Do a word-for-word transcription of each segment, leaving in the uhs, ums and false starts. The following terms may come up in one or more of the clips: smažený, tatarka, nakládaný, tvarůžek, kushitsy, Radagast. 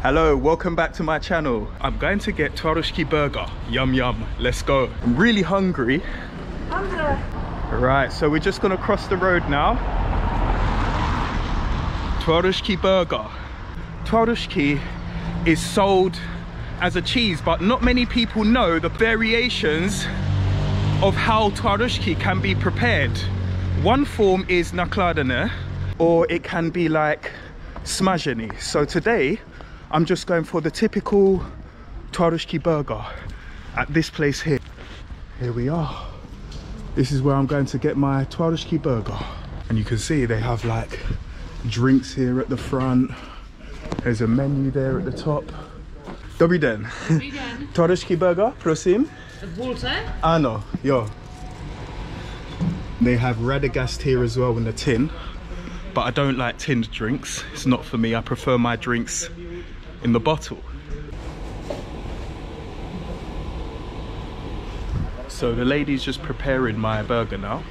Hello, welcome back to my channel. I'm going to get tvarůžky burger. Yum yum, let's go. I'm really hungry. Hungry. Right, so we're just gonna cross the road now. Tvarůžky burger. Tvarůžky is sold as a cheese, but not many people know the variations of how tvarůžky can be prepared. One form is nakládaný, or it can be like smažený. So today, I'm just going for the typical tvarůžky burger at this place here. Here we are. This is where I'm going to get my tvarůžky burger. And you can see they have like drinks here at the front. There's a menu there at the top. Dobrý den. Dobrý den. Tvarůžky burger, prosím. Ano, yo. They have Radagast here as well in the tin. But I don't like tinned drinks. It's not for me. I prefer my drinks in the bottle. So the lady's just preparing my burger now.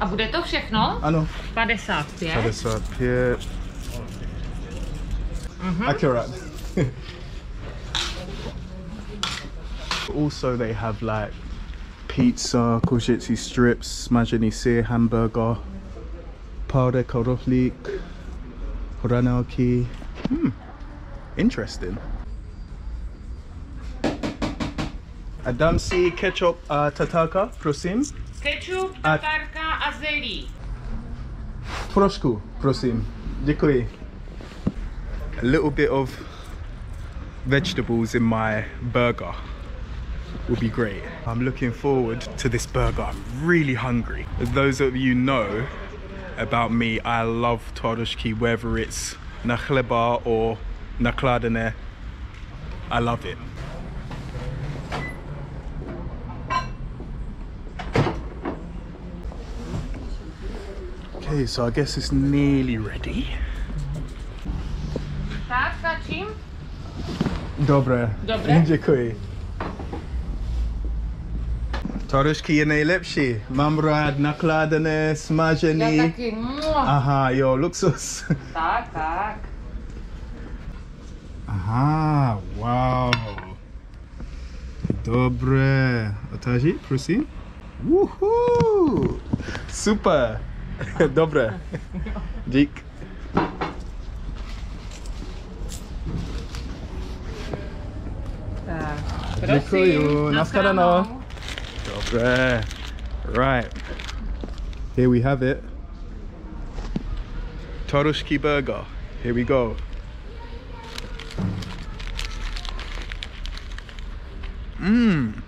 A bude to všechno? Ano. padesát pět. padesát pět. Mm-hmm. Accurate. Also they have like pizza, kushitsy strips, smažený sýr, hamburger, powder, karoflík, hranolky. Hmm, interesting. A dám si ketchup a tatarka, prosím. Ketchup, tatarka a zelí. Trošku, prosím. Děkuji. A little bit of vegetables in my burger will be great. I'm looking forward to this burger. I'm really hungry. As those of you know about me, I love tvarůžky, whether it's na chleba or nakládané. I love it. Okay, so I guess it's nearly ready. Tak, začím. Dobré. Dobré. Děkuji. Tvarůžky je nejlepší. Mám rád nakládané, smažený. Já taky. Aha, jo, luxus. Tak, tak. Aha, wow. Dobré. Otáži, prosím. Woohoo! Super. Dobré. Dík. Tak, prosím. Děkuju. Nashledanou. There. Right, here we have it. Tvarůžky burger. Here we go. Mmm.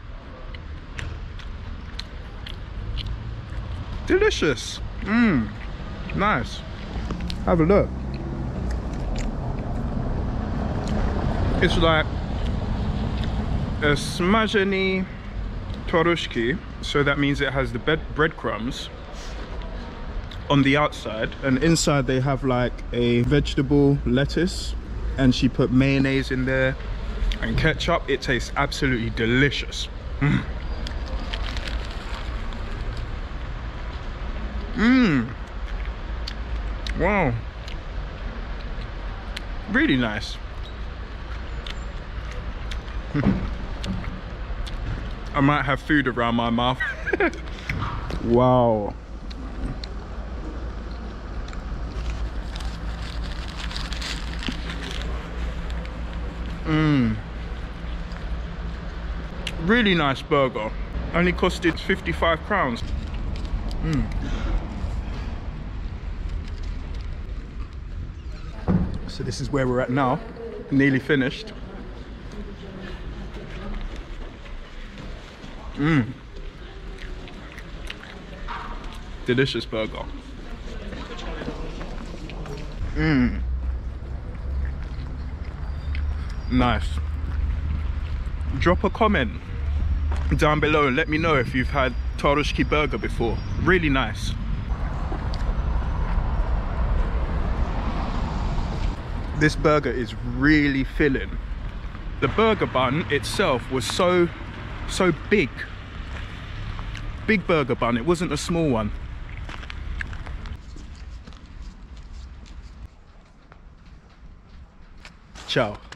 Delicious. Mmm. Nice. Have a look. It's like a smažený tvarůžky, so that means it has the bread breadcrumbs on the outside, and inside they have like a vegetable lettuce, and she put mayonnaise in there and ketchup. It tastes absolutely delicious. Mmm. Mmm. Wow. Really nice. I might have food around my mouth. Wow. Mmm. Really nice burger. Only costed fifty-five pounds. Mmm. So this is where we're at now. Nearly finished. Mmm. Delicious burger. Mmm. Nice. Drop a comment down below and let me know if you've had tvarůžky burger before. Really nice. This burger is really filling. The burger bun itself was so So big, big burger bun. It wasn't a small one. Čau.